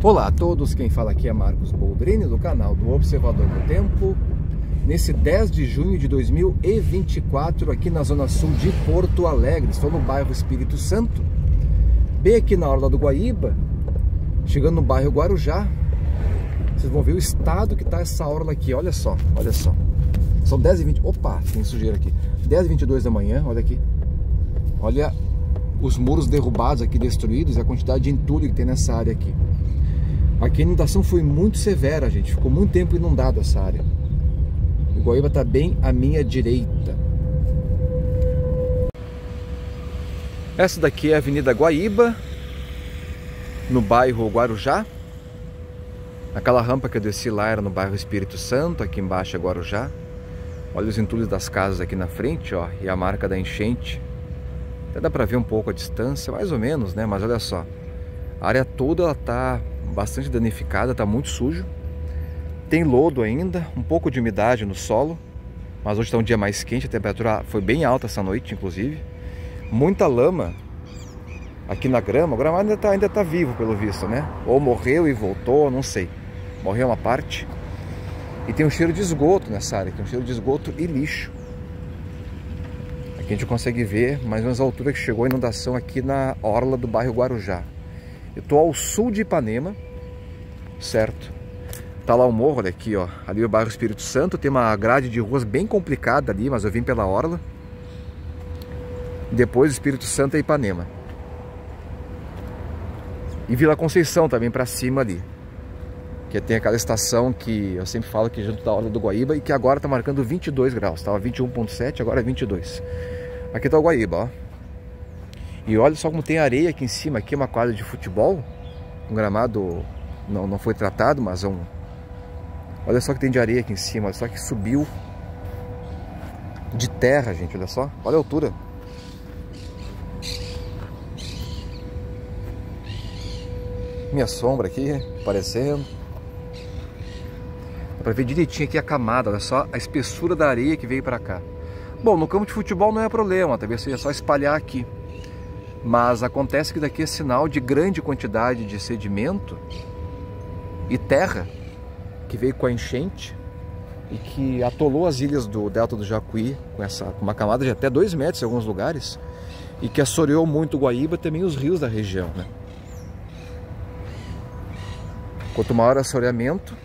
Olá a todos, quem fala aqui é Marcos Boldrini do canal do Observador do Tempo. Nesse 10 de junho de 2024, aqui na zona sul de Porto Alegre, estou no bairro Espírito Santo, bem aqui na orla do Guaíba, chegando no bairro Guarujá. Vocês vão ver o estado que está essa orla aqui, olha só, olha só. São 10h20, opa, tem sujeira aqui, 10h22 da manhã, olha aqui. Olha os muros derrubados aqui, destruídos, e a quantidade de entulho que tem nessa área aqui. Aqui a inundação foi muito severa, gente. Ficou muito tempo inundado essa área. O Guaíba está bem à minha direita. Essa daqui é a Avenida Guaíba, no bairro Guarujá. Aquela rampa que eu desci lá era no bairro Espírito Santo, aqui embaixo é Guarujá. Olha os entulhos das casas aqui na frente, ó, e a marca da enchente. Até dá para ver um pouco a distância, mais ou menos, né? Mas olha só, a área toda ela tá bastante danificada, está muito sujo, tem lodo ainda, um pouco de umidade no solo, mas hoje está um dia mais quente, a temperatura foi bem alta essa noite, inclusive, muita lama aqui na grama. O gramado ainda tá vivo pelo visto, né? Ou morreu e voltou, não sei, morreu uma parte, e tem um cheiro de esgoto nessa área, tem um cheiro de esgoto e lixo. Aqui a gente consegue ver mais ou menos a altura que chegou a inundação aqui na orla do bairro Guarujá. Eu estou ao sul de Ipanema, certo? Tá lá o morro, olha aqui, ó. Ali é o bairro Espírito Santo, tem uma grade de ruas bem complicada ali, mas eu vim pela orla. Depois Espírito Santo é Ipanema. E Vila Conceição também para cima ali, que tem aquela estação que eu sempre falo que junto da orla do Guaíba e que agora tá marcando 22 graus. Tava 21,7, agora é 22. Aqui tá o Guaíba, ó. E olha só como tem areia aqui em cima. Aqui é uma quadra de futebol. Um gramado não foi tratado, mas é um... Olha só que tem de areia aqui em cima. Olha só que subiu de terra, gente. Olha só. Olha a altura. Minha sombra aqui aparecendo. Dá pra ver direitinho aqui a camada. Olha só a espessura da areia que veio pra cá. Bom, no campo de futebol não é problema. Talvez seja só espalhar aqui. Mas acontece que daqui é sinal de grande quantidade de sedimento e terra que veio com a enchente e que atolou as ilhas do Delta do Jacuí com uma camada de até 2 metros em alguns lugares e que assoreou muito o Guaíba e também os rios da região, né? Quanto maior o assoreamento,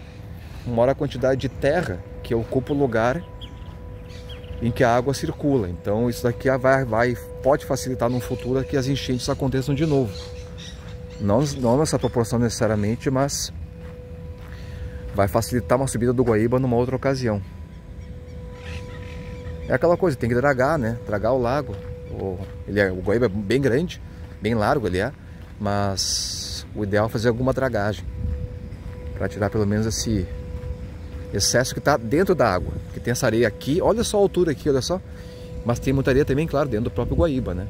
maior a quantidade de terra que ocupa o lugar em que a água circula. Então isso daqui pode facilitar no futuro que as enchentes aconteçam de novo. Não nessa proporção necessariamente, mas vai facilitar uma subida do Guaíba numa outra ocasião. É aquela coisa, tem que dragar, né? Dragar o lago. O Guaíba é bem grande, bem largo ele é, mas o ideal é fazer alguma dragagem para tirar pelo menos esse excesso que está dentro da água, que tem essa areia aqui, olha só a altura aqui, olha só, mas tem muita areia também, claro, dentro do próprio Guaíba, né?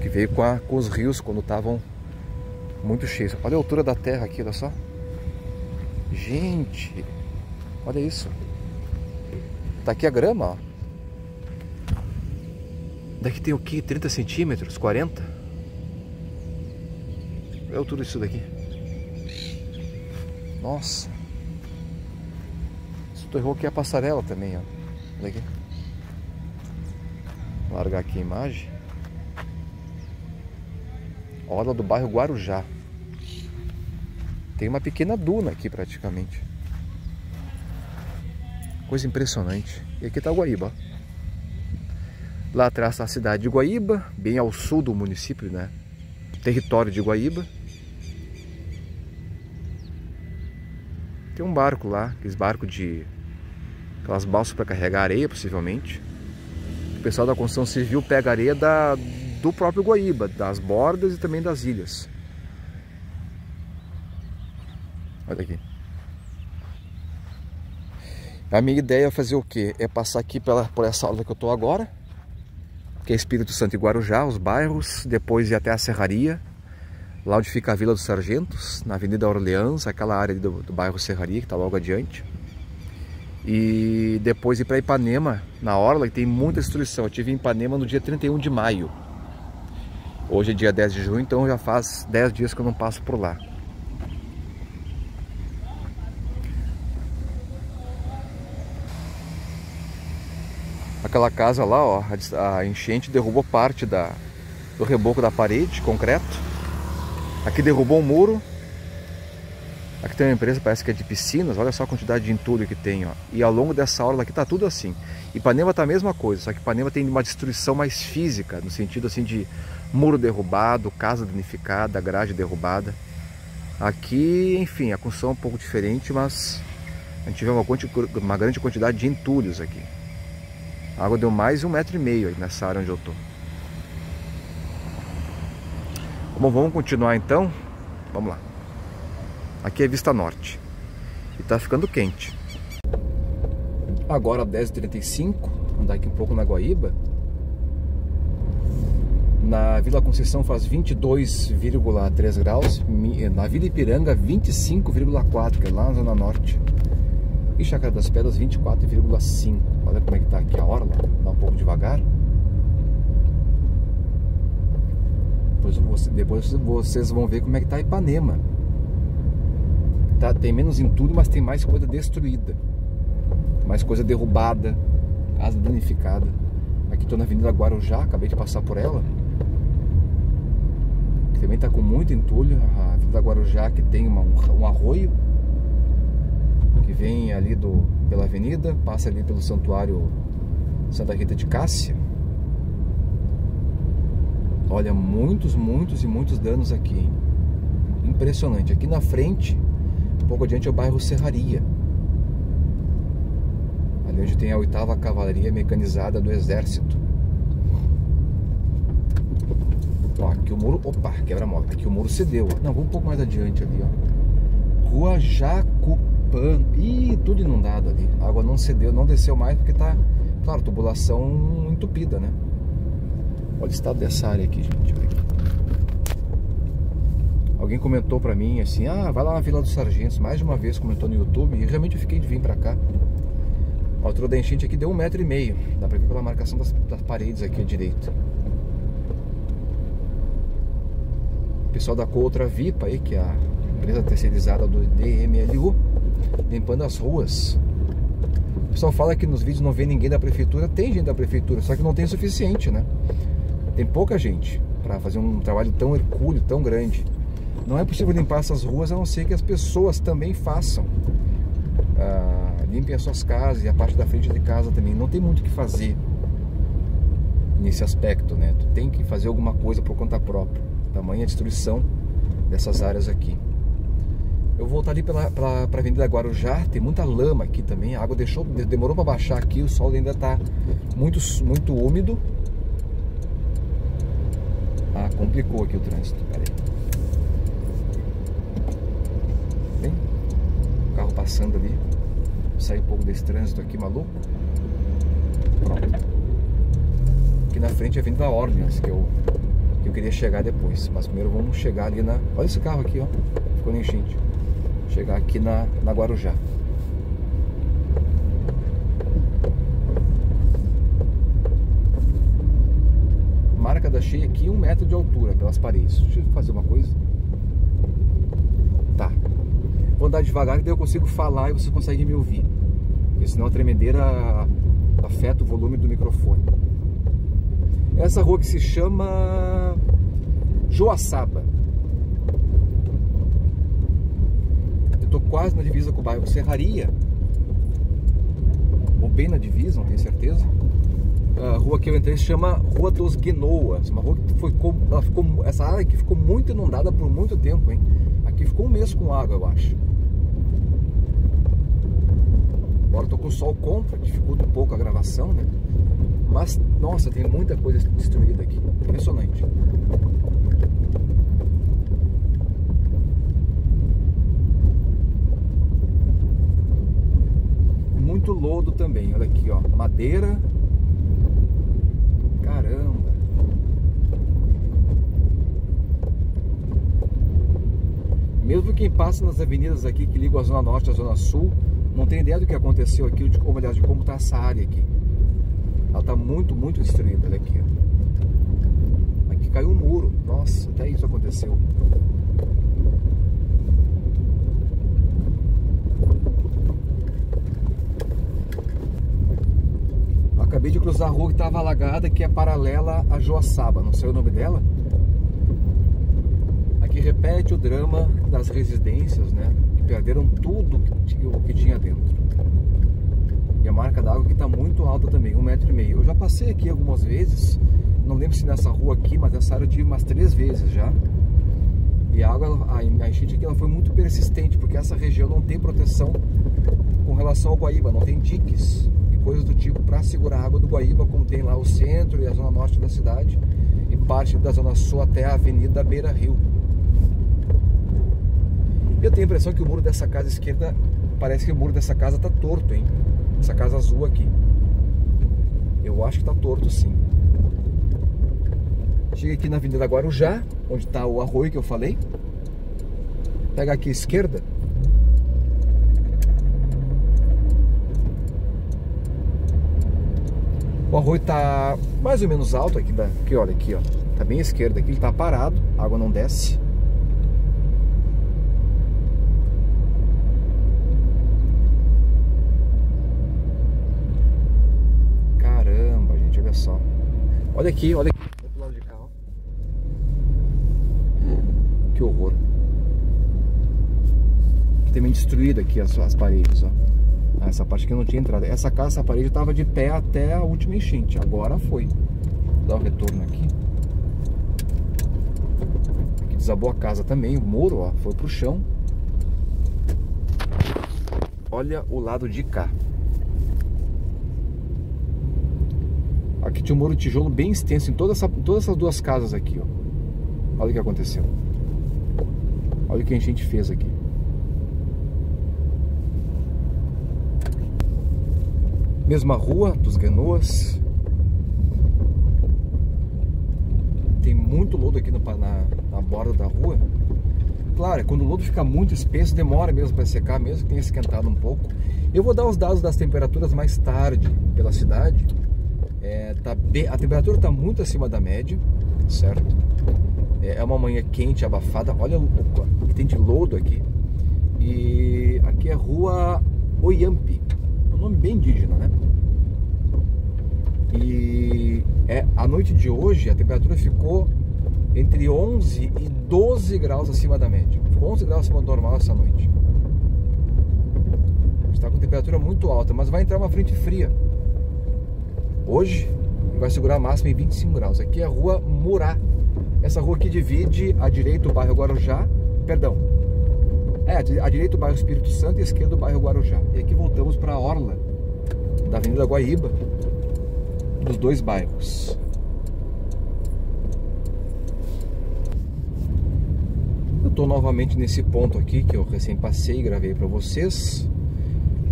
Que veio com os rios quando estavam muito cheios. Olha a altura da terra aqui, olha só, gente, olha isso. Tá aqui a grama, ó. Daqui tem o que? 30 centímetros, 40? Olha a altura disso daqui. Nossa. Errou aqui a passarela também, ó. Olha aqui. Vou largar aqui a imagem. Orla do bairro Guarujá. Tem uma pequena duna aqui praticamente. Coisa impressionante. E aqui tá o Guaíba. Lá atrás tá a cidade de Guaíba, bem ao sul do município, né? Território de Guaíba. Tem um barco lá, aqueles barcos de aquelas balsas para carregar areia, possivelmente. O pessoal da construção civil pega areia do próprio Guaíba, das bordas e também das ilhas. Olha aqui. A minha ideia é fazer o quê? É passar aqui por essa orla que eu estou agora, que é Espírito Santo e Guarujá, os bairros, depois ir até a Serraria, lá onde fica a Vila dos Sargentos, na Avenida Orleans, aquela área do bairro Serraria, que está logo adiante. E depois ir para Ipanema, na orla, que tem muita destruição. Eu estive em Ipanema no dia 31 de maio. Hoje é dia 10 de junho, então já faz 10 dias que eu não passo por lá. aquela casa lá, ó, a enchente derrubou parte do reboco da parede, concreto. Aqui derrubou um muro. Aqui tem uma empresa, parece que é de piscinas. Olha só a quantidade de entulho que tem, ó. E ao longo dessa orla aqui tá tudo assim. Ipanema tá a mesma coisa, só que Ipanema tem uma destruição mais física, no sentido assim de muro derrubado, casa danificada, grade derrubada. Aqui, enfim, a construção é um pouco diferente, mas a gente vê uma grande quantidade de entulhos aqui. A água deu mais de 1,5 metro aí nessa área onde eu tô. Bom, vamos continuar então. Vamos lá. Aqui é vista norte. E tá ficando quente. Agora 10h35, andar aqui um pouco na Guaíba. Na Vila Conceição faz 22,3 graus. Na Vila Ipiranga 25,4, que é lá na Zona Norte. E Chácara das Pedras 24,5. Olha como é que tá aqui a orla. Dá um pouco devagar. Depois vocês vão ver como é que tá Ipanema. Tá, tem menos entulho, mas tem mais coisa destruída, mais coisa derrubada, casa danificada. Aqui estou na Avenida Guarujá, acabei de passar por ela. Também está com muito entulho. A Avenida Guarujá, que tem um arroio que vem ali pela avenida, passa ali pelo Santuário Santa Rita de Cássia. Olha, muitos, muitos e muitos danos aqui, hein? Impressionante. Aqui na frente, um pouco adiante, é o bairro Serraria, ali onde tem a 8ª Cavalaria Mecanizada do Exército. Ó, aqui o muro, opa, quebra-mola. Aqui o muro cedeu, ó. Não, vamos um pouco mais adiante ali, ó. Rua Jacupã. Ih, tudo inundado ali. A água não cedeu, não desceu mais porque tá, claro, tubulação entupida, né? Olha o estado dessa área aqui, gente. Olha aqui. Alguém comentou pra mim assim, ah, vai lá na Vila dos Sargentos, mais de uma vez comentou no YouTube, e realmente eu fiquei de vir pra cá. A altura da enchente aqui deu 1,5 metro, dá pra ver pela marcação das paredes aqui à direita. O pessoal da Cootra Vipa aí, que é a empresa terceirizada do DMLU, limpando as ruas. O pessoal fala que nos vídeos não vê ninguém da prefeitura. Tem gente da prefeitura, só que não tem o suficiente, né? Tem pouca gente pra fazer um trabalho tão hercúleo, tão grande. Não é possível limpar essas ruas a não ser que as pessoas também façam. Limpem as suas casas e a parte da frente de casa também. Não tem muito o que fazer nesse aspecto, né? Tu tem que fazer alguma coisa por conta própria. Tamanha destruição dessas áreas aqui. Eu vou voltar ali pra Avenida Guarujá. Tem muita lama aqui também. A água demorou para baixar aqui. O sol ainda tá muito, muito úmido. Ah, complicou aqui o trânsito. Pera aí. Carro passando ali, sai um pouco desse trânsito aqui maluco. Pronto. Aqui na frente é a Avenida Orleans, que eu queria chegar depois, mas primeiro vamos chegar ali na... Olha esse carro aqui, ó, ficou na enchente. Chegar aqui na Guarujá. Marca da cheia aqui, 1 metro de altura pelas paredes. Deixa eu fazer uma coisa. Tá. Vou andar devagar, que daí eu consigo falar e você consegue me ouvir. Porque senão a tremedeira afeta o volume do microfone. Essa rua que se chama Joaçaba. Eu tô quase na divisa com o bairro Serraria. Ou bem na divisa, não tenho certeza. A rua que eu entrei se chama Rua dos Guenoas. Uma rua que essa área aqui ficou muito inundada por muito tempo, hein? Aqui ficou um mês com água, eu acho. Agora eu tô com o sol contra, dificulta um pouco a gravação, né? Mas, nossa, tem muita coisa destruída aqui. Impressionante. Muito lodo também. Olha aqui, ó. Madeira. Caramba. Mesmo quem passa nas avenidas aqui que ligam a Zona Norte à Zona Sul, não tem ideia do que aconteceu aqui, de como, aliás, de como tá essa área aqui. Ela tá muito, muito destruída. Olha aqui, ó. Aqui caiu um muro. Nossa, até isso aconteceu. Acabei de cruzar a rua que estava alagada, que é paralela a Joaçaba, não sei o nome dela. Aqui repete o drama das residências, né? Que perderam tudo que tinha dentro. E a marca d'água que está muito alta também, 1,5 m. Eu já passei aqui algumas vezes, não lembro se nessa rua aqui, mas nessa área eu tive umas 3 vezes já. E a água, a enchente aqui, ela foi muito persistente, porque essa região não tem proteção com relação ao Guaíba, não tem diques e coisas do tipo para segurar a água do Guaíba, como tem lá o centro e a zona norte da cidade e parte da zona sul até a avenida Beira Rio. Eu tenho a impressão que o muro dessa casa esquerda, parece que o muro dessa casa tá torto, hein? Essa casa azul aqui. Eu acho que tá torto, sim. Chega aqui na avenida Guarujá, onde está o arroio que eu falei. Pega aqui à esquerda. O arroio está mais ou menos alto aqui, aqui, olha aqui, ó. Tá bem à esquerda aqui, ele está parado, a água não desce. Caramba, gente, olha só. Olha aqui, olha aqui. Que horror. Aqui também destruída aqui as paredes, ó. Ah, essa parte aqui não tinha entrada. Essa casa, essa parede estava de pé até a última enchente. Agora foi. Vou dar um retorno aqui. Aqui desabou a casa também. O muro, ó, foi pro chão. Olha o lado de cá. Aqui tinha um muro de tijolo bem extenso em todas essas 2 casas aqui, ó. Olha o que aconteceu. Olha o que a gente fez aqui. Mesma rua dos Canoas. Tem muito lodo aqui na borda da rua. Claro, quando o lodo fica muito espesso, demora mesmo para secar, mesmo que tenha esquentado um pouco. Eu vou dar os dados das temperaturas mais tarde pela cidade. A temperatura está muito acima da média, certo? É uma manhã quente, abafada. Olha o que tem de lodo aqui. E aqui é rua Oyampi, é um nome bem indígena, né? E a noite de hoje a temperatura ficou entre 11 e 12 graus acima da média. Ficou 11 graus acima do normal essa noite. Está com temperatura muito alta, mas vai entrar uma frente fria hoje e vai segurar a máxima em 25 graus. Aqui é a rua Murá. Essa rua que divide à direita o bairro Guarujá, perdão, à direita o bairro Espírito Santo e à esquerda o bairro Guarujá. E aqui voltamos para a orla da avenida Guaíba, dos 2 bairros. Eu estou novamente nesse ponto aqui que eu recém passei e gravei para vocês.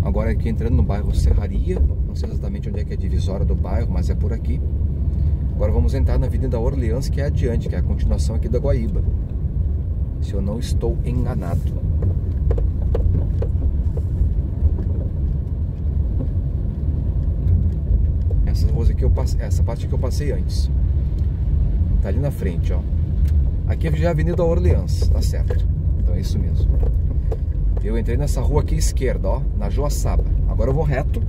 Agora aqui entrando no bairro Serraria, não sei exatamente onde é que é a divisória do bairro, mas é por aqui. Agora vamos entrar na Avenida Orleans, que é adiante, que é a continuação aqui da Guaíba, se eu não estou enganado. Essas ruas aqui eu passei, essa parte que eu passei antes. Tá ali na frente, ó. Aqui já é a Avenida Orleans, tá certo? Então é isso mesmo. Eu entrei nessa rua aqui à esquerda, ó, na Joaçaba. Agora eu vou reto.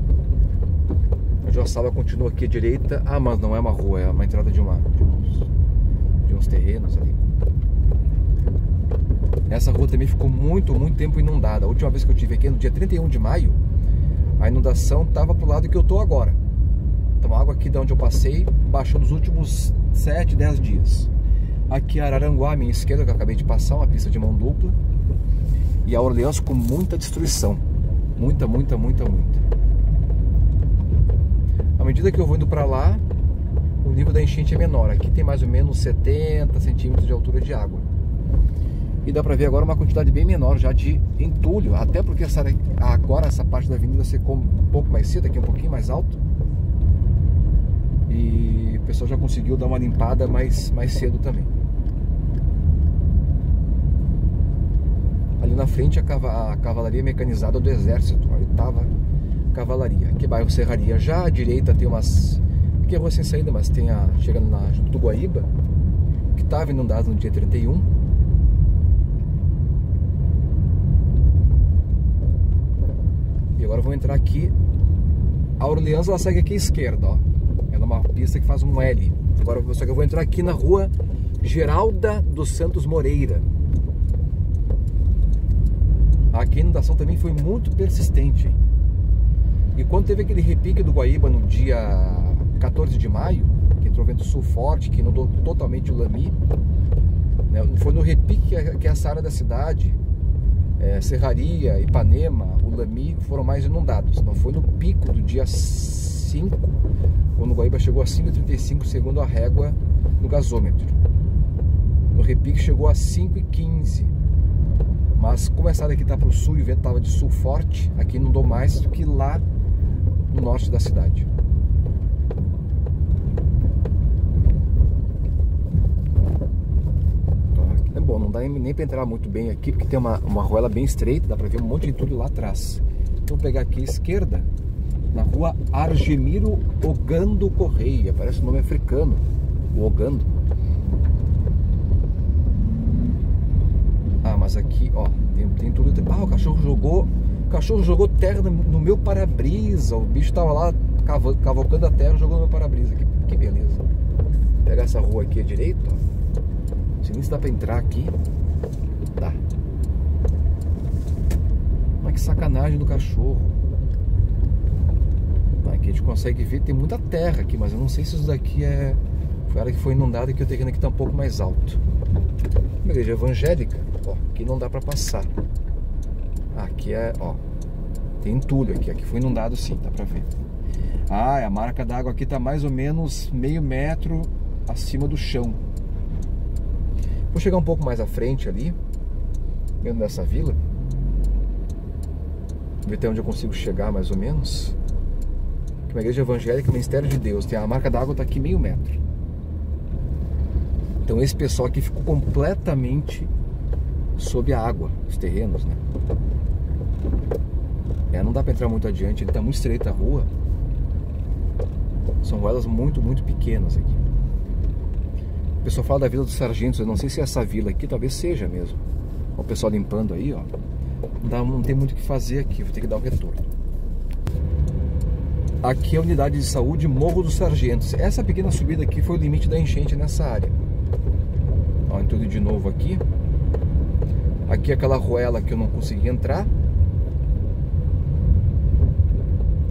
A Joaçaba continua aqui à direita. Ah, mas não é uma rua, é uma entrada de uns terrenos ali. Essa rua também ficou muito tempo inundada. A última vez que eu estive aqui, no dia 31 de maio, a inundação estava pro lado que eu tô agora. Então a água aqui de onde eu passei baixou nos últimos 7, 10 dias. Aqui Araranguá, à minha esquerda, que eu acabei de passar, uma pista de mão dupla. E a Orleans com muita destruição. Muita. À medida que eu vou indo para lá, o nível da enchente é menor. Aqui tem mais ou menos 70 centímetros de altura de água. E dá para ver agora uma quantidade bem menor já de entulho. Até porque agora essa parte da avenida secou um pouco mais cedo, aqui um pouquinho mais alto. E o pessoal já conseguiu dar uma limpada mais cedo também. Ali na frente a cavalaria mecanizada do exército, a 8ª Cavalaria. Aqui bairro Serraria já, à direita tem umas... Aqui é rua sem saída, mas tem a... Chegando na do Guaíba, que estava inundado no dia 31. E agora vou entrar aqui. A Orleans, ela segue aqui à esquerda, ó. Ela é uma pista que faz um L. Agora, só que eu vou entrar aqui na rua Geralda dos Santos Moreira. Aqui a inundação também foi muito persistente. E quando teve aquele repique do Guaíba no dia 14 de maio, que entrou vento sul forte, que inundou totalmente o Lami, né? Foi no repique que essa área da cidade, Serraria, Ipanema, o Lami, foram mais inundados. Não foi no pico do dia 5, quando o Guaíba chegou a 5,35 segundo a régua no gasômetro. No repique chegou a 5,15. Mas como essa área aqui está para o sul e o vento estava de sul forte, aqui inundou mais do que lá no norte da cidade. Bom, não dá nem para entrar muito bem aqui, porque tem uma arruela bem estreita, dá para ver um monte de entulho lá atrás. Então vou pegar aqui à esquerda, na rua Argemiro Ogando Correia, parece um nome africano, o Ogando. Ah, mas aqui, ó, tem entulho. Ah, o cachorro jogou terra no meu para-brisa, o bicho tava lá cavalcando a terra, jogou no meu para-brisa, que beleza. Vou pegar essa rua aqui à direita, ó. Não sei nem se dá pra entrar aqui. Dá. Mas que sacanagem do cachorro. Aqui a gente consegue ver, tem muita terra aqui, mas eu não sei se isso daqui é... Foi a área que foi inundada, que o terreno aqui tá um pouco mais alto. Uma igreja evangélica, ó, aqui não dá pra passar. Aqui é, ó, tem entulho aqui, aqui foi inundado sim, dá pra ver. Ah, a marca d'água aqui tá mais ou menos meio metro acima do chão. Vou chegar um pouco mais à frente ali, dentro dessa vila, ver até onde eu consigo chegar mais ou menos. Aqui uma igreja evangélica, Ministério de Deus, tem a marca d'água, está aqui meio metro. Então esse pessoal aqui ficou completamente sob a água, os terrenos, né? É, não dá para entrar muito adiante, ele está muito estreita a rua. São ruelas muito pequenas aqui. O pessoal fala da Vila dos Sargentos, eu não sei se é essa vila aqui, talvez seja mesmo. Ó, o pessoal limpando aí, ó. Não tem muito o que fazer aqui, vou ter que dar um retorno. Aqui é a unidade de saúde Morro dos Sargentos. Essa pequena subida aqui foi o limite da enchente nessa área. Ó, entulho de novo aqui. Aqui é aquela arruela que eu não consegui entrar.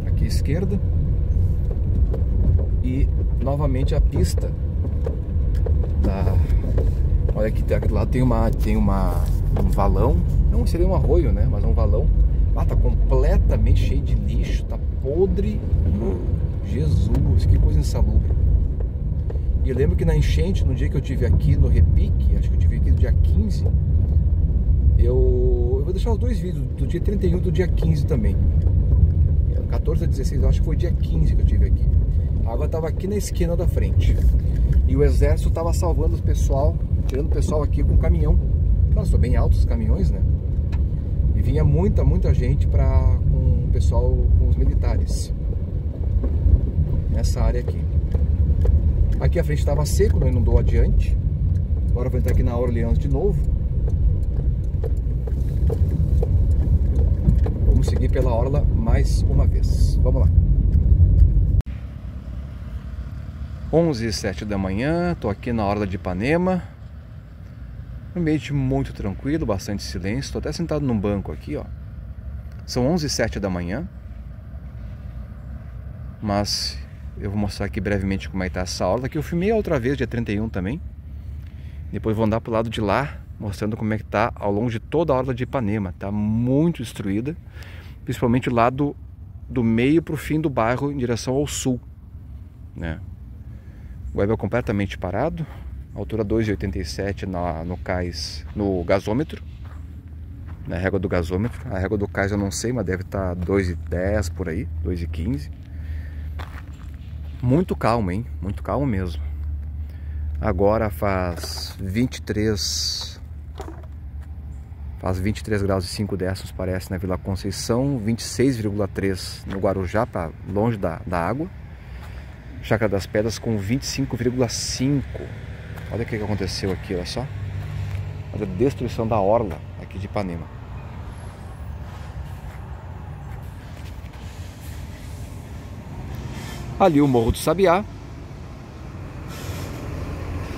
Aqui à esquerda. E novamente a pista. Olha aqui, lá tem um valão, não seria um arroio, né, mas é um valão. Ah, tá completamente cheio de lixo, tá podre. Jesus, que coisa insalubre. E eu lembro que na enchente, no dia que eu tive aqui no repique, acho que eu tive aqui no dia 15, eu vou deixar os dois vídeos, do dia 31 e do dia 15 também. 14 a 16, acho que foi dia 15 que eu tive aqui. A água tava aqui na esquina da frente. E o exército estava salvando o pessoal, tirando o pessoal aqui com um caminhão. Claro, são bem altos os caminhões, né? E vinha muita gente com o pessoal, com os militares. Nessa área aqui. Aqui a frente estava seco, não inundou adiante. Agora eu vou entrar aqui na Orleans de novo. Vamos seguir pela orla mais uma vez. Vamos lá. 11h07 da manhã, estou aqui na orla de Ipanema. Um ambiente muito tranquilo, bastante silêncio. Estou até sentado num banco aqui, ó. São 11h07 da manhã. Mas eu vou mostrar aqui brevemente como é que tá essa orla, que eu filmei outra vez, dia 31 também. Depois vou andar pro lado de lá, mostrando como é que tá ao longo de toda a orla de Ipanema. Tá muito destruída, principalmente o lado do meio pro fim do bairro, em direção ao sul, né? O Guaíba completamente parado, altura 2,87 no cais, no gasômetro, na régua do gasômetro. A régua do cais eu não sei, mas deve estar 2,10 por aí, 2,15. Muito calmo, hein? Muito calmo mesmo. Agora faz 23 graus e 5 décimos, parece, na Vila Conceição, 26,3 no Guarujá, para longe da água. Chácara das Pedras com 25,5. Olha o que aconteceu aqui, olha só. Olha a destruição da orla aqui de Ipanema. ali o Morro do Sabiá,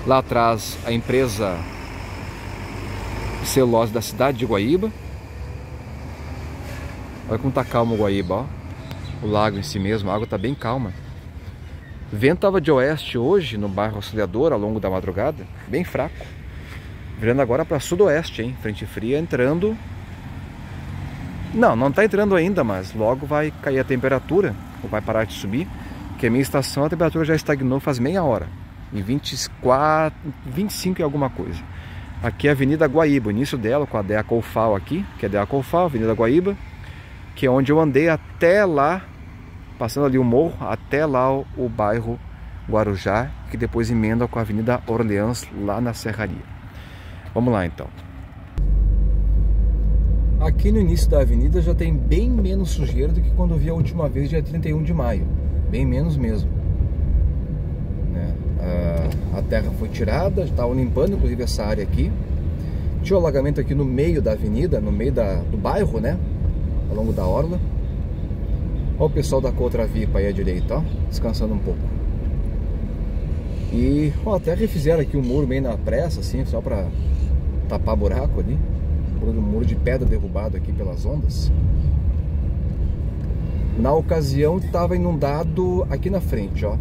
lá atrás a empresa celulose da cidade de Guaíba. Olha como tá calmo o Guaíba, ó. O lago em si mesmo, a água tá bem calma. O vento tava de oeste hoje no bairro Auxiliador ao longo da madrugada, bem fraco. Virando agora para sudoeste, hein? Frente fria entrando. Não, não tá entrando ainda, mas logo vai cair a temperatura, ou vai parar de subir, porque a minha estação a temperatura já estagnou faz meia hora, em 24, 25 e alguma coisa. Aqui é a Avenida Guaíba, o início dela com a DEA Colfal aqui, que é a DEA Colfal, Avenida Guaíba, que é onde eu andei até lá, passando ali o morro, até lá o bairro Guarujá, que depois emenda com a Avenida Orleans, lá na Serraria. Vamos lá então. Aqui no início da avenida já tem bem menos sujeira do que quando eu vi a última vez, dia 31 de maio. Bem menos mesmo. Né? A terra foi tirada, estavam limpando inclusive essa área aqui. Tinha um alagamento aqui no meio da avenida, no meio do bairro, né? Ao longo da orla. Olha o pessoal da Cootra Vipa aí à direita, ó, descansando um pouco. E ó, até refizeram aqui um muro meio na pressa, assim, só para tapar buraco ali. Um muro de pedra derrubado aqui pelas ondas. Na ocasião estava inundado aqui na frente, ó.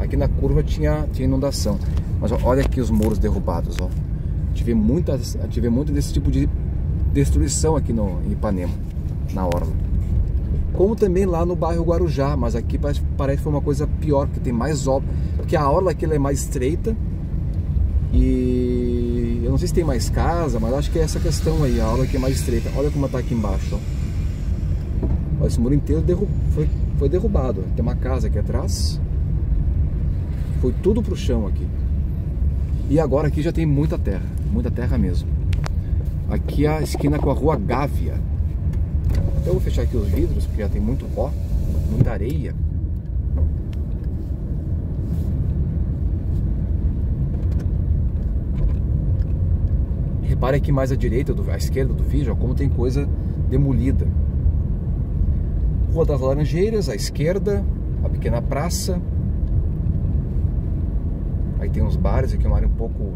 Aqui na curva tinha inundação. Mas ó, olha aqui os muros derrubados, ó. Tive muito desse tipo de destruição aqui em Ipanema, na orla. Como também lá no bairro Guarujá, mas aqui parece que foi uma coisa pior, porque tem mais obra, porque a orla aqui ela é mais estreita. E eu não sei se tem mais casa, mas acho que é essa questão aí, a aula aqui é mais estreita. Olha como tá aqui embaixo, ó. Olha, esse muro inteiro foi derrubado, ó. Tem uma casa aqui atrás. Foi tudo pro chão aqui. E agora aqui já tem muita terra mesmo. Aqui é a esquina com a rua Gávea. Eu vou fechar aqui os vidros, porque já tem muito pó, muita areia. Repare aqui mais à direita, à esquerda do vídeo, ó, como tem coisa demolida. Rua das Laranjeiras, à esquerda, a pequena praça. Aí tem uns bares, aqui é uma área um pouco...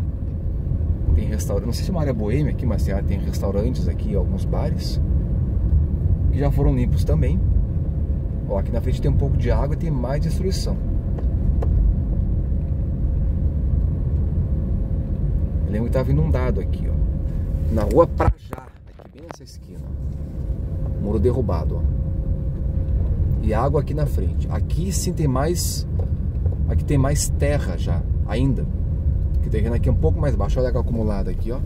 Tem restaurante, não sei se é uma área boêmia aqui, mas tem restaurantes aqui, alguns bares. Que já foram limpos também. Ó, aqui na frente tem um pouco de água e tem mais destruição. Eu lembro que estava inundado aqui, ó. Na rua Prajá, aqui bem nessa esquina, muro derrubado, ó. E água aqui na frente. Aqui sim tem mais, aqui tem mais terra já, ainda. Que terreno aqui é um pouco mais baixo, olha a água acumulada aqui, ó.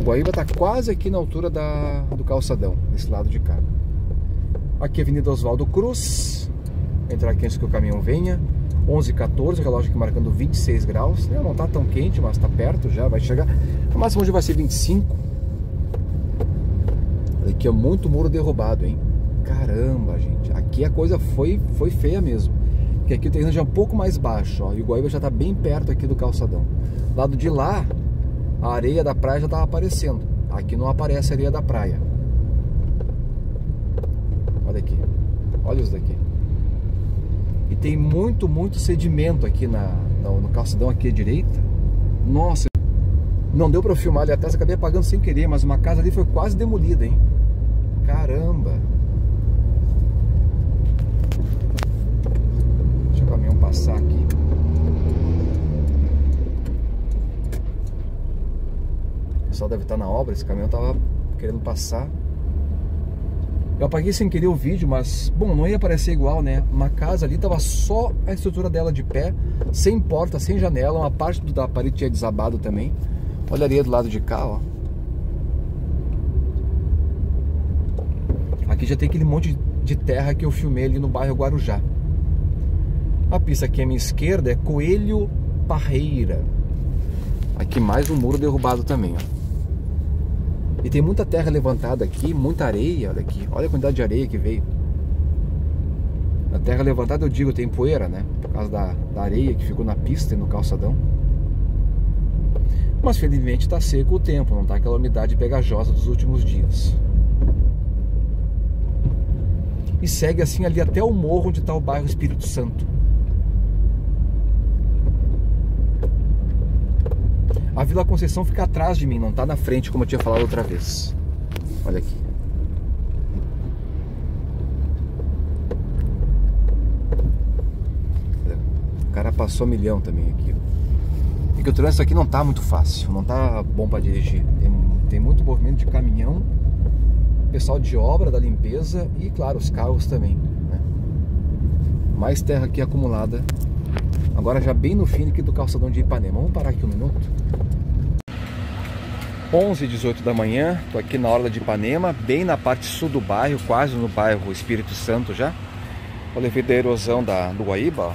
O Guaíba tá quase aqui na altura do calçadão, desse lado de cá. Aqui é a Avenida Oswaldo Cruz, entrar aqui antes que o caminhão venha. 11h14, o relógio aqui marcando 26 graus. Não tá tão quente, mas tá perto já, vai chegar. O máximo hoje vai ser 25. Aqui é muito muro derrubado, hein? Caramba, gente. Aqui a coisa foi feia mesmo. Porque aqui o terreno já é um pouco mais baixo, ó. E o Guaíba já tá bem perto aqui do calçadão. Lado de lá, a areia da praia já tava aparecendo. Aqui não aparece a areia da praia. Olha aqui. Olha isso daqui. E tem muito sedimento aqui no calçadão aqui à direita. Nossa, não deu pra eu filmar ali atrás, acabei apagando sem querer, mas uma casa ali foi quase demolida, hein? Caramba! Deixa o caminhão passar aqui. O pessoal deve estar na obra, esse caminhão tava querendo passar. Eu apaguei sem querer o vídeo, mas, bom, não ia aparecer igual, né? Uma casa ali, tava só a estrutura dela de pé, sem porta, sem janela, uma parte da parede tinha desabado também. Olha a areia do lado de cá, ó. Aqui já tem aquele monte de terra que eu filmei ali no bairro Guarujá. A pista aqui à minha esquerda é Coelho Parreira. Aqui mais um muro derrubado também, ó. E tem muita terra levantada aqui, muita areia, olha aqui. Olha a quantidade de areia que veio. Na terra levantada eu digo, tem poeira, né? Por causa da areia que ficou na pista e no calçadão. Mas felizmente tá seco o tempo, não tá aquela umidade pegajosa dos últimos dias. e segue assim ali até o morro onde está o bairro Espírito Santo. A Vila Conceição fica atrás de mim, não está na frente, como eu tinha falado outra vez. Olha aqui. O cara passou milhão também aqui. E que o trânsito aqui não tá muito fácil, não tá bom para dirigir. Tem muito movimento de caminhão, pessoal de obra, da limpeza e, claro, os carros também, né? Mais terra aqui acumulada. Agora já bem no fim aqui do calçadão de Ipanema. Vamos parar aqui um minuto. 11h18 da manhã, tô aqui na orla de Ipanema, bem na parte sul do bairro, quase no bairro Espírito Santo já. Eu levei da erosão do Guaíba, ó.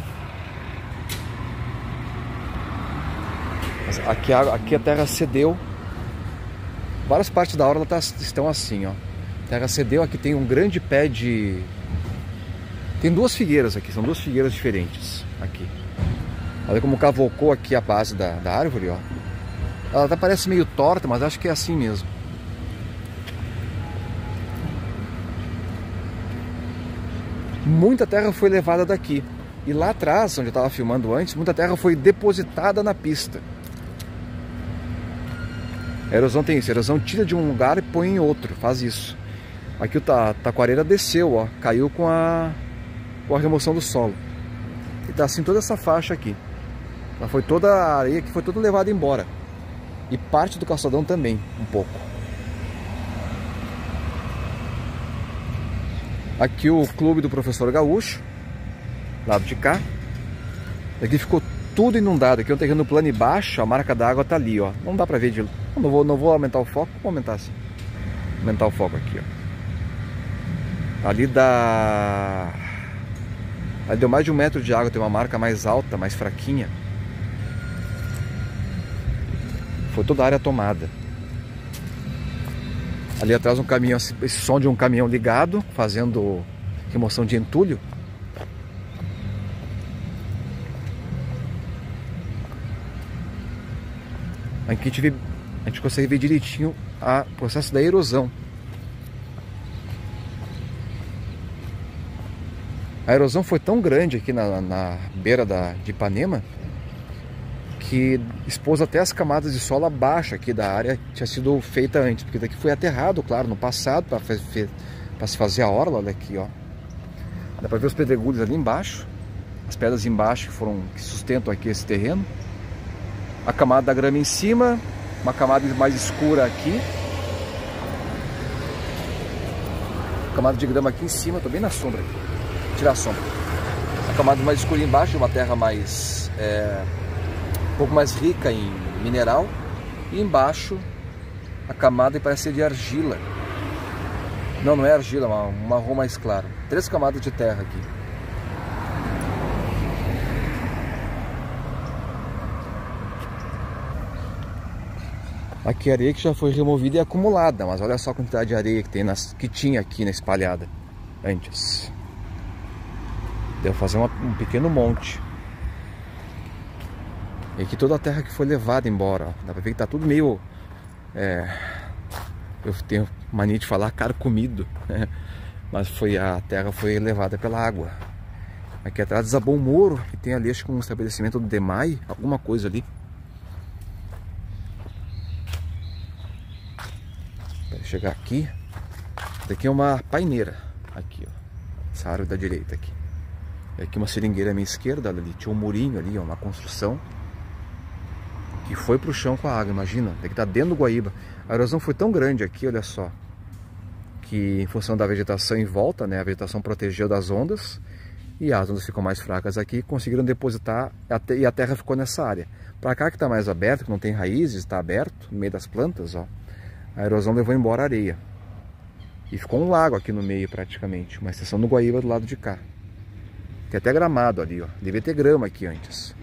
Mas aqui a terra cedeu. Várias partes da orla estão assim, ó. A terra cedeu, aqui tem um grande pé de... Tem duas figueiras aqui, são duas figueiras diferentes aqui. Olha como cavocou aqui a base da árvore, ó. Ela até parece meio torta, mas acho que é assim mesmo. Muita terra foi levada daqui. E lá atrás, onde eu estava filmando antes, muita terra foi depositada na pista. A erosão tem isso, a erosão tira de um lugar e põe em outro, faz isso. Aqui o taquareira desceu, ó, caiu com a remoção do solo. E tá assim toda essa faixa aqui. Ela foi toda a areia que foi toda levada embora. E parte do calçadão também, um pouco. Aqui o clube do professor Gaúcho, lado de cá. Aqui ficou tudo inundado, aqui é um terreno plano e baixo, a marca d'água tá ali, ó. Não dá pra ver de... Não vou aumentar o foco, vou aumentar assim. Aumentar o foco aqui, ó. Ali deu mais de 1 metro de água, tem uma marca mais alta, mais fraquinha. Foi toda a área tomada. Ali atrás um caminhão, esse som de um caminhão ligado, fazendo remoção de entulho. Aqui a gente consegue ver direitinho o processo da erosão. A erosão foi tão grande aqui na beira de Ipanema que expôs até as camadas de solo abaixo aqui da área que tinha sido feita antes, porque daqui foi aterrado, claro, no passado para se fazer a orla. Olha aqui, ó. Dá para ver os pedregulhos ali embaixo, as pedras embaixo que sustentam aqui esse terreno. A camada da grama em cima, uma camada mais escura aqui, camada de grama aqui em cima, tô bem na sombra aqui, tirar a sombra. A camada mais escura embaixo, uma terra mais um pouco mais rica em mineral, e embaixo a camada parece ser de argila. Não é argila, é um marrom mais claro. 3 camadas de terra aqui. Aqui a areia que já foi removida e acumulada, mas olha só a quantidade de areia que tinha aqui na espalhada antes. Deu fazer um pequeno monte. E aqui toda a terra que foi levada embora. Dá pra ver que tá tudo meio... eu tenho mania de falar carcomido, né? Mas a terra foi levada pela água. Aqui atrás desabou um muro e tem ali acho que um estabelecimento do DEMAI, alguma coisa ali. Chegar aqui, daqui é uma paineira, aqui ó, essa árvore da direita aqui, e aqui uma seringueira à minha esquerda, ali tinha um murinho ali, ó, uma construção, que foi pro chão com a água, imagina, tem que estar dentro do Guaíba. A erosão foi tão grande aqui, olha só, que em função da vegetação em volta, né, a vegetação protegeu das ondas, e as ondas ficam mais fracas aqui, conseguiram depositar, e a terra ficou nessa área. Pra cá que tá mais aberto, que não tem raízes, tá aberto, no meio das plantas, ó. A erosão levou embora a areia. E ficou um lago aqui no meio praticamente. Uma extensão do Guaíba do lado de cá. Tem até gramado ali, ó. Devia ter grama aqui antes.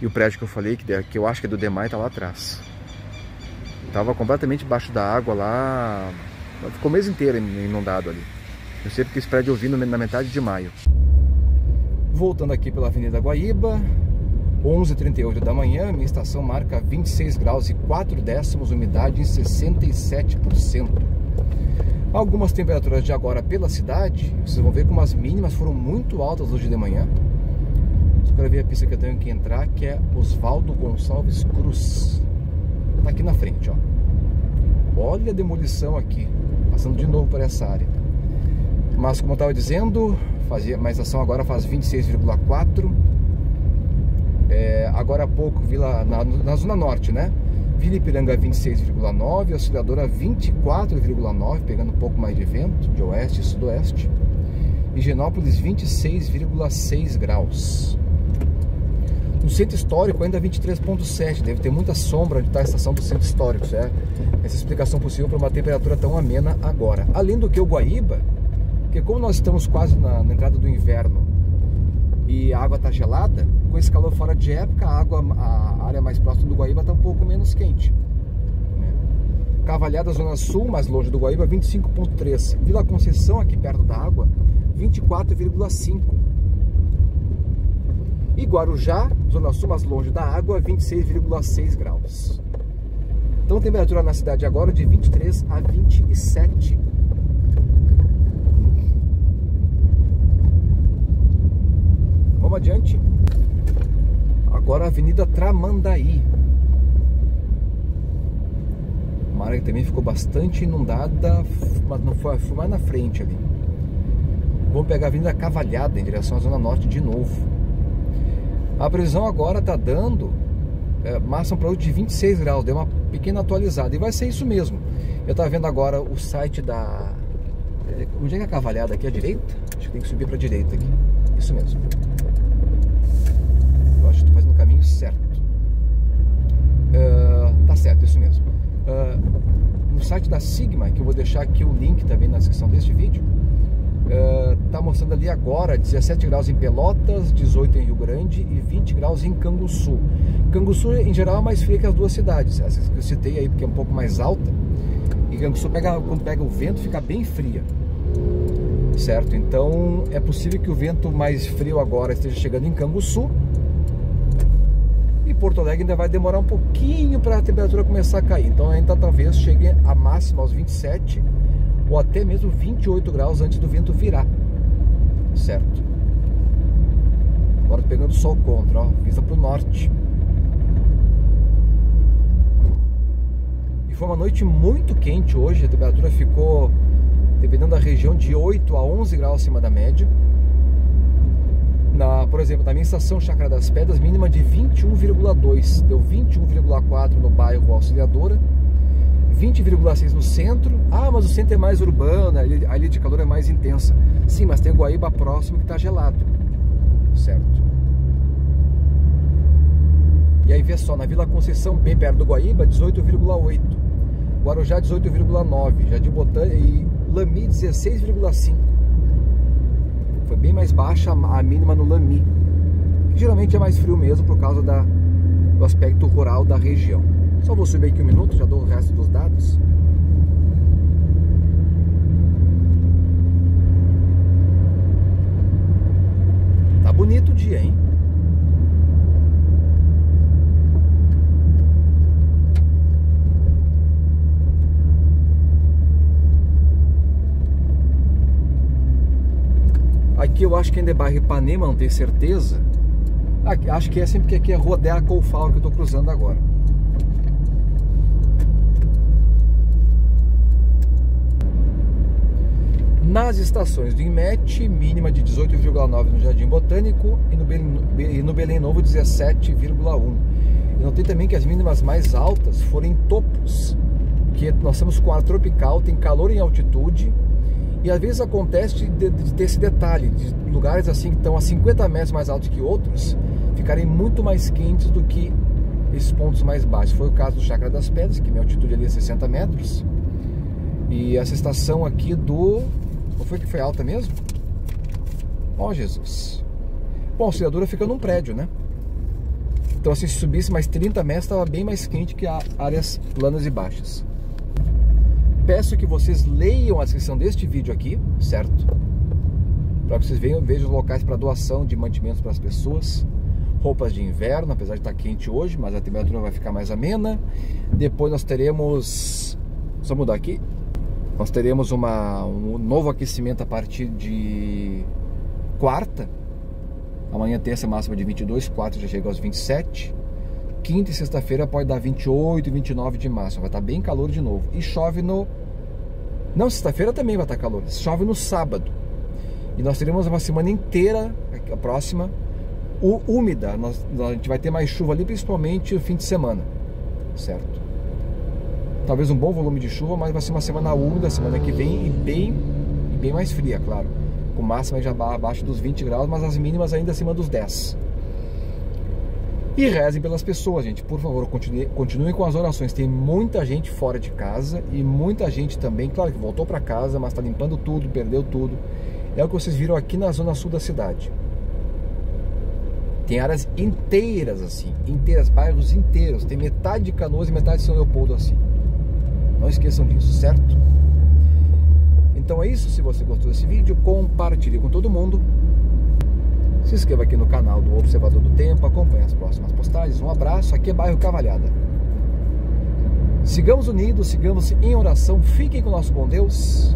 E o prédio que eu falei, que eu acho que é do DEMAI, tá lá atrás. Tava completamente debaixo da água lá. Ficou o mês inteiro inundado ali. Eu sei porque esse prédio eu vi na metade de maio. Voltando aqui pela Avenida Guaíba. 11h38 da manhã, minha estação marca 26 graus e 4 décimos, umidade em 67%. Algumas temperaturas de agora pela cidade, vocês vão ver como as mínimas foram muito altas hoje de manhã. Só quero ver a pista que eu tenho que entrar, que é Osvaldo Gonçalves Cruz. Tá aqui na frente, ó. Olha a demolição aqui, passando de novo por essa área. Mas como eu estava dizendo, a estação agora faz 26,4. Agora há pouco, na zona norte, né? Vila Ipiranga 26,9, Auxiliadora 24,9, pegando um pouco mais de vento, de oeste e sudoeste. Higienópolis 26,6 graus. No centro histórico ainda 23,7, deve ter muita sombra onde está a estação do centro histórico, certo? Essa explicação possível para uma temperatura tão amena agora. Além do que o Guaíba, porque como nós estamos quase na entrada do inverno e a água está gelada, com esse calor fora de época, a área mais próxima do Guaíba está um pouco menos quente, né? Cavalhada, Zona Sul, mais longe do Guaíba, 25,3. Vila Conceição, aqui perto da água, 24,5. E Guarujá, Zona Sul, mais longe da água, 26,6 graus. Então, temperatura na cidade agora de 23 a 27. Vamos adiante. Agora a Avenida Tramandaí, uma área que também ficou bastante inundada, mas não foi mais na frente ali. Vamos pegar a Avenida Cavalhada em direção à Zona Norte de novo. A previsão agora está dando máximo para hoje de 26 graus, deu uma pequena atualizada e vai ser isso mesmo. Eu estava vendo agora o site da... Onde é que é a Cavalhada? Aqui à direita? Acho que tem que subir para a direita aqui. Isso mesmo. Eu acho que estou fazendo o caminho certo. Tá certo, isso mesmo. No site da Sigma, que eu vou deixar aqui o link também na descrição deste vídeo, tá mostrando ali agora 17 graus em Pelotas, 18 em Rio Grande e 20 graus em Canguçu. Canguçu, em geral, é mais fria que as duas cidades, essas que eu citei aí, porque é um pouco mais alta. E Canguçu, quando pega o vento, fica bem fria. Certo, então é possível que o vento mais frio agora esteja chegando em Canguçu. E Porto Alegre ainda vai demorar um pouquinho para a temperatura começar a cair. Então ainda talvez chegue a máxima aos 27 ou até mesmo 28 graus antes do vento virar. Certo. Agora pegando o sol contra, ó, vista para o norte. E foi uma noite muito quente hoje, a temperatura ficou... dependendo da região, de 8 a 11 graus acima da média. Por exemplo, na minha estação Chácara das Pedras, mínima de 21,2. Deu 21,4 no bairro Auxiliadora, 20,6 no centro. Ah, mas o centro é mais urbano, a ilha de calor é mais intensa. Sim, mas tem o Guaíba próximo que está gelado. Certo. E aí vê só, na Vila Conceição, bem perto do Guaíba, 18,8. Guarujá, 18,9. Jardim Botânico e Lami 16,5. Foi bem mais baixa a mínima no Lami, que geralmente é mais frio mesmo por causa do aspecto rural da região. Só vou subir aqui um minuto, já dou o resto dos dados. Tá bonito o dia, hein? Aqui eu acho que ainda é bairro Ipanema, não tenho certeza. Aqui, acho que é sempre, porque aqui é a Rua Dea Colfal que eu estou cruzando agora. Nas estações do Inmet, mínima de 18,9 no Jardim Botânico e no Belém Novo 17,1. E notei também que as mínimas mais altas foram em Topos, que nós temos com ar tropical, tem calor em altitude. E às vezes acontece de ter esse detalhe, de lugares assim que estão a 50 metros mais altos que outros, ficarem muito mais quentes do que esses pontos mais baixos. Foi o caso do Chácara das Pedras, que minha altitude ali é 60 metros. E essa estação aqui do... Qual foi que foi alta mesmo? Ó, Jesus. Bom, a Auxiliadora fica num prédio, né? Então assim, se subisse mais 30 metros, estava bem mais quente que áreas planas e baixas. Peço que vocês leiam a descrição deste vídeo aqui, certo? Para que vocês vejam os locais para doação de mantimentos para as pessoas. Roupas de inverno, apesar de estar quente hoje, mas a temperatura vai ficar mais amena. Depois nós teremos... Só mudar aqui. Nós teremos um novo aquecimento a partir de quarta. Amanhã terça máxima de 22, quarta já chega aos 27. Quinta e sexta-feira pode dar 28, 29 de máxima. Vai estar bem calor de novo. E chove no... Não, sexta-feira também vai estar calor. Chove no sábado. E nós teremos uma semana inteira, a próxima, úmida. A gente vai ter mais chuva ali, principalmente no fim de semana. Certo? Talvez um bom volume de chuva, mas vai ser uma semana úmida, semana que vem, e bem mais fria, claro. Com máxima já abaixo dos 20 graus, mas as mínimas ainda acima dos 10. E rezem pelas pessoas, gente. Por favor, continuem com as orações. Tem muita gente fora de casa e muita gente também, claro que voltou para casa, mas está limpando tudo, perdeu tudo. É o que vocês viram aqui na zona sul da cidade. Tem áreas inteiras assim, inteiras, bairros inteiros. Tem metade de Canoas e metade de São Leopoldo assim. Não esqueçam disso, certo? Então é isso. Se você gostou desse vídeo, compartilhe com todo mundo. Se inscreva aqui no canal do Observador do Tempo. Acompanhe as próximas postagens. Um abraço. Aqui é bairro Cavalhada. Sigamos unidos, sigamos em oração. Fiquem com o nosso bom Deus.